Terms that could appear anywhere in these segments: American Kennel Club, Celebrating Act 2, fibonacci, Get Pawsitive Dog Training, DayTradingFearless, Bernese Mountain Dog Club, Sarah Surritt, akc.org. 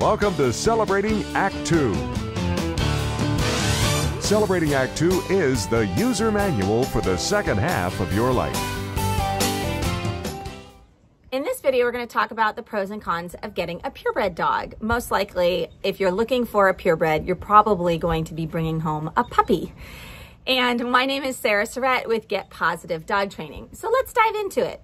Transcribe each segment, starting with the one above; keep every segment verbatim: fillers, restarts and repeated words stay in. Welcome to Celebrating Act two. Celebrating Act two is the user manual for the second half of your life. In this video, we're going to talk about the pros and cons of getting a purebred dog. Most likely, if you're looking for a purebred, you're probably going to be bringing home a puppy. And my name is Sarah Surritt with Get Pawsitive Dog Training. So let's dive into it.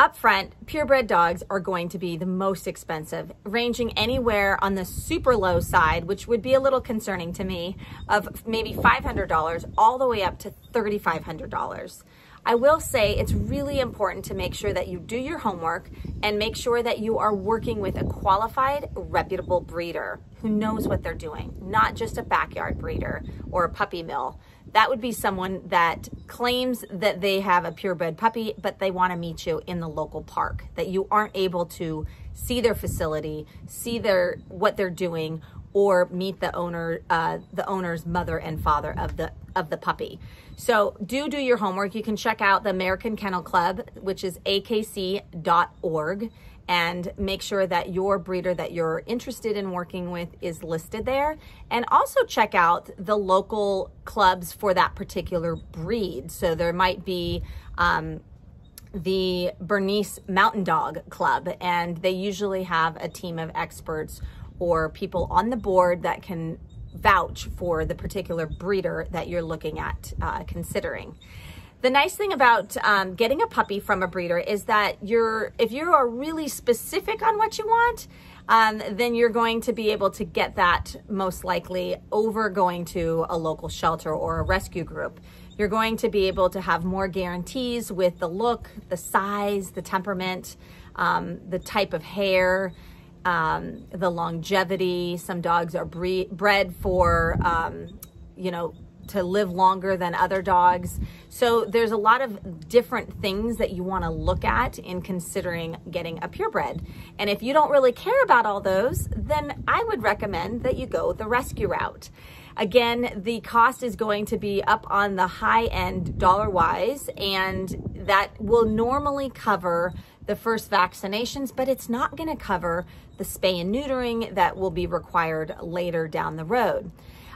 Up front, purebred dogs are going to be the most expensive, ranging anywhere on the super low side, which would be a little concerning to me, of maybe five hundred dollars all the way up to three thousand five hundred dollars. I will say it's really important to make sure that you do your homework and make sure that you are working with a qualified, reputable breeder who knows what they're doing, not just a backyard breeder or a puppy mill. That would be someone that claims that they have a purebred puppy, but they want to meet you in the local park, that you aren't able to see their facility, see their what they're doing, or meet the owner, uh, the owner's mother and father of the of the puppy. So do do your homework. You can check out the American Kennel Club, which is A K C dot org, and make sure that your breeder that you're interested in working with is listed there. And also check out the local clubs for that particular breed. So there might be um, the Bernese Mountain Dog Club, and they usually have a team of experts or people on the board that can vouch for the particular breeder that you're looking at uh, considering. The nice thing about um, getting a puppy from a breeder is that you're, if you are really specific on what you want, um, then you're going to be able to get that most likely over going to a local shelter or a rescue group. You're going to be able to have more guarantees with the look, the size, the temperament, um, the type of hair, Um, the longevity. Some dogs are bre bred for, um, you know, to live longer than other dogs. So there's a lot of different things that you want to look at in considering getting a purebred. And if you don't really care about all those, then I would recommend that you go the rescue route. Again, the cost is going to be up on the high end dollar wise, and that will normally cover the first vaccinations, but it's not going to cover the spay and neutering that will be required later down the road.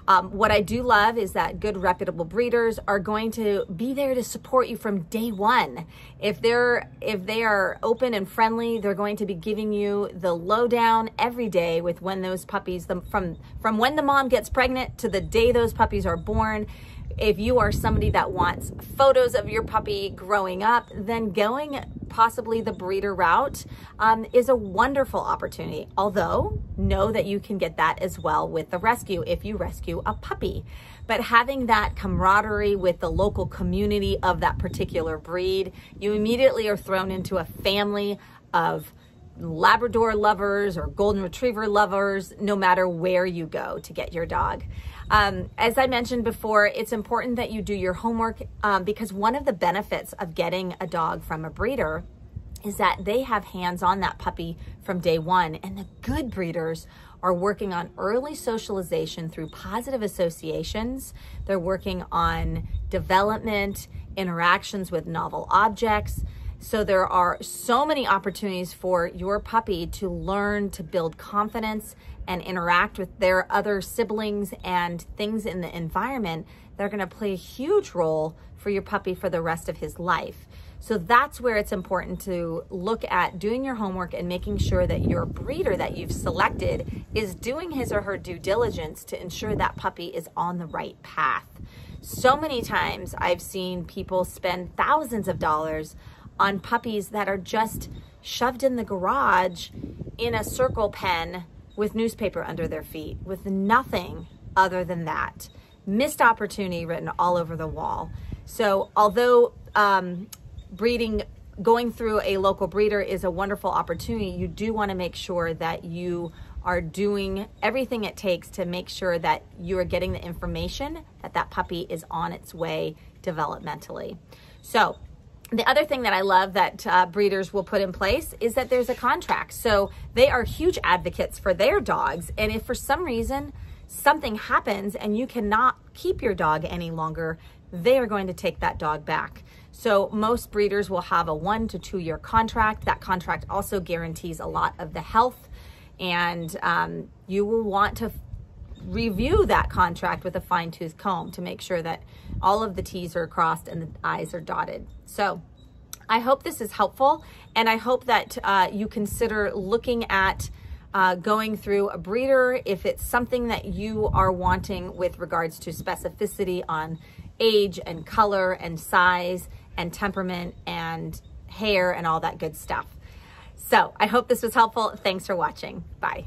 Um, what I do love is that good reputable breeders are going to be there to support you from day one. If they're if they are open and friendly, they're going to be giving you the lowdown every day with when those puppies, the, from, from when the mom gets pregnant to the day those puppies are born. If you are somebody that wants photos of your puppy growing up, then going possibly the breeder route um, is a wonderful opportunity. Although, know that you can get that as well with the rescue if you rescue a puppy. But having that camaraderie with the local community of that particular breed, you immediately are thrown into a family of Labrador lovers or Golden Retriever lovers, no matter where you go to get your dog. Um, as I mentioned before, it's important that you do your homework um, because one of the benefits of getting a dog from a breeder is that they have hands on that puppy from day one, and the good breeders are working on early socialization through positive associations. They're working on development, interactions with novel objects. So there are so many opportunities for your puppy to learn to build confidence and interact with their other siblings and things in the environment that are going to play a huge role for your puppy for the rest of his life. So that's where it's important to look at doing your homework and making sure that your breeder that you've selected is doing his or her due diligence to ensure that puppy is on the right path. So many times I've seen people spend thousands of dollars on puppies that are just shoved in the garage in a circle pen with newspaper under their feet, with nothing other than that. Missed opportunity written all over the wall. So although um, breeding, going through a local breeder is a wonderful opportunity, you do want to make sure that you are doing everything it takes to make sure that you are getting the information that that puppy is on its way developmentally. So the other thing that I love that uh, breeders will put in place is that there's a contract. So they are huge advocates for their dogs. And if for some reason something happens and you cannot keep your dog any longer, they are going to take that dog back. So most breeders will have a one to two year contract. That contract also guarantees a lot of the health And um, you will want to review that contract with a fine-tooth comb to make sure that all of the T's are crossed and the I's are dotted. So I hope this is helpful, and I hope that uh, you consider looking at uh, going through a breeder if it's something that you are wanting with regards to specificity on age and color and size and temperament and hair and all that good stuff. So I hope this was helpful. Thanks for watching. Bye.